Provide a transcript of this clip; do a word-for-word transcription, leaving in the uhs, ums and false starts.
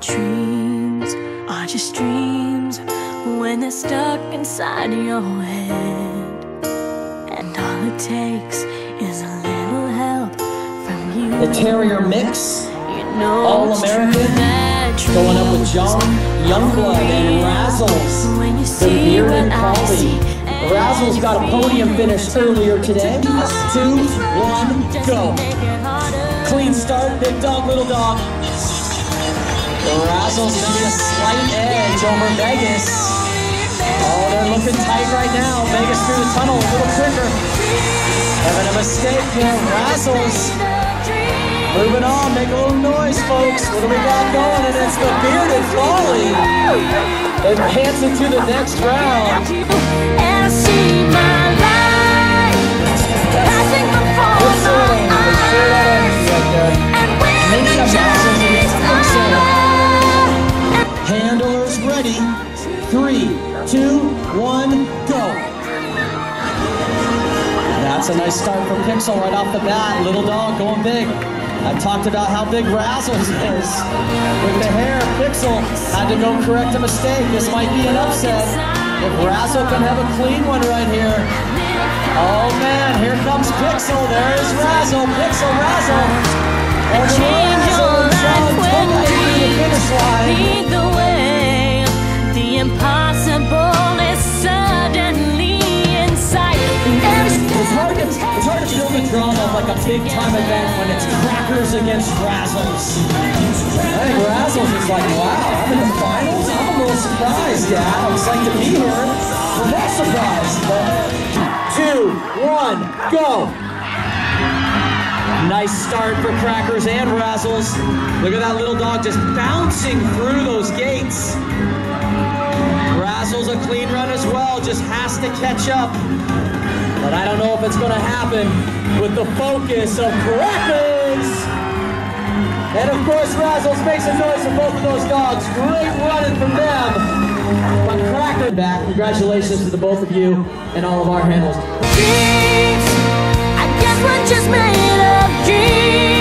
Dreams are just dreams when they're stuck inside your head. And all it takes is a little help from you. The Terrier Mix, you know, All-American, going up with John, Youngblood, and Razzles, the Bearded Collie. Razzles got a podium finish earlier today. Two, one, go. Clean start, big dog, little dog. The Razzles need a slight edge over Vegas. Oh, they're looking tight right now. Vegas through the tunnel, a little quicker. Having a mistake here, Razzles. Moving on, make a little noise, folks. What do we got going? And it's the Bearded Collie. Advancing to the next round. Handlers ready. Three, two, one, go. That's a nice start for Pixel right off the bat. Little dog going big. I talked about how big Razzles is. With the hair, Pixel had to go correct a mistake. This might be an upset. If Razzle can have a clean one right here. Oh man, here comes Pixel. There is Razzle. Pixel, Razzle. And Razzle is on totally to the finish line. Either way, the impossible is suddenly inside. It's, it's, hard to, it's hard to build a drama like a big time event when it's Crackers against Razzles. I think Razzles is like, wow, I'm in the finals? I'm a little surprised, Dad. I was like to be here. I'm not surprised. But two, one, go. Nice start for Crackers and Razzles. Look at that little dog just bouncing through those gates. Razzles a clean run as well. Just has to catch up. But I don't know if it's going to happen with the focus of Crackers. And of course, Razzles makes a noise for both of those dogs. Great running from them. But Cracker back. Congratulations to the both of you and all of our handlers. Dreams, I guess we're just made of dreams.